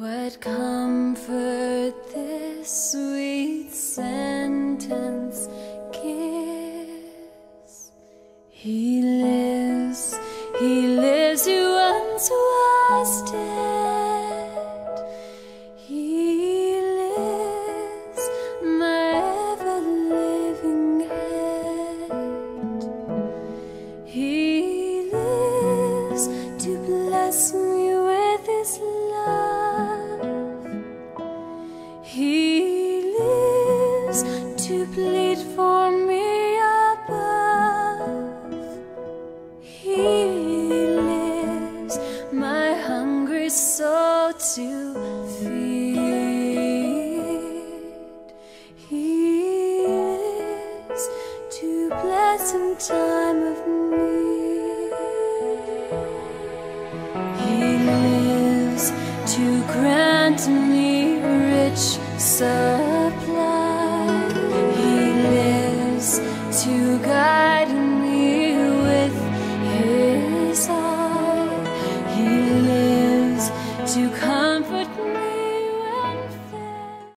What comfort this sweet sentence gives. He lives who once was dead. He lives, my ever-living head. He lives to bless me with his love. He lives to plead for me above. He lives, my hungry soul to feed. He lives to bless in time of need. He lives to grant me rich supply. He lives to guide me with his eye. He lives to comfort me.